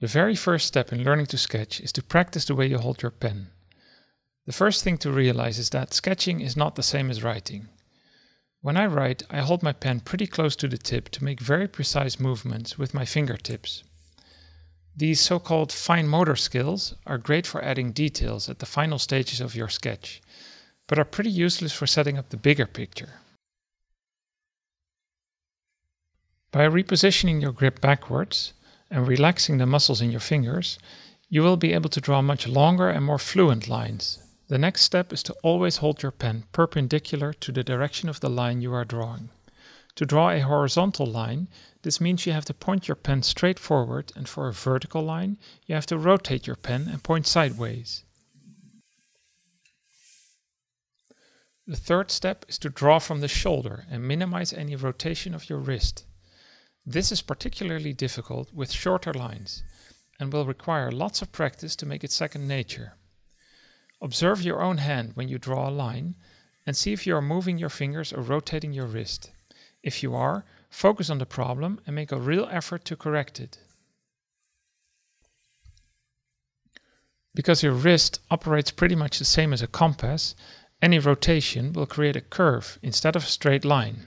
The very first step in learning to sketch is to practice the way you hold your pen. The first thing to realize is that sketching is not the same as writing. When I write, I hold my pen pretty close to the tip to make very precise movements with my fingertips. These so-called fine motor skills are great for adding details at the final stages of your sketch, but are pretty useless for setting up the bigger picture. By repositioning your grip backwards and relaxing the muscles in your fingers, you will be able to draw much longer and more fluent lines. The next step is to always hold your pen perpendicular to the direction of the line you are drawing. To draw a horizontal line, this means you have to point your pen straight forward, and for a vertical line, you have to rotate your pen and point sideways. The third step is to draw from the shoulder and minimize any rotation of your wrist. This is particularly difficult with shorter lines and will require lots of practice to make it second nature. Observe your own hand when you draw a line and see if you are moving your fingers or rotating your wrist. If you are, focus on the problem and make a real effort to correct it. Because your wrist operates pretty much the same as a compass, any rotation will create a curve instead of a straight line.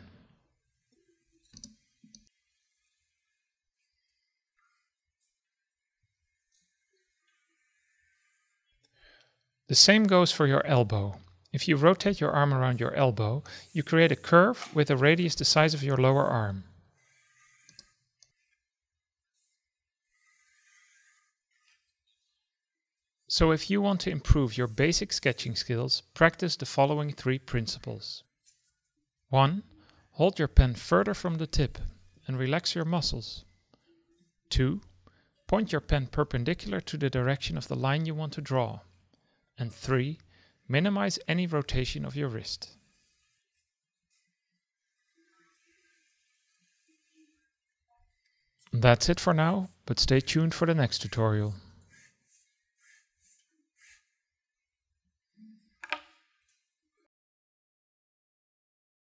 The same goes for your elbow. If you rotate your arm around your elbow, you create a curve with a radius the size of your lower arm. So if you want to improve your basic sketching skills, practice the following three principles. 1. Hold your pen further from the tip and relax your muscles. 2. Point your pen perpendicular to the direction of the line you want to draw. And 3. Minimize any rotation of your wrist. That's it for now, but stay tuned for the next tutorial.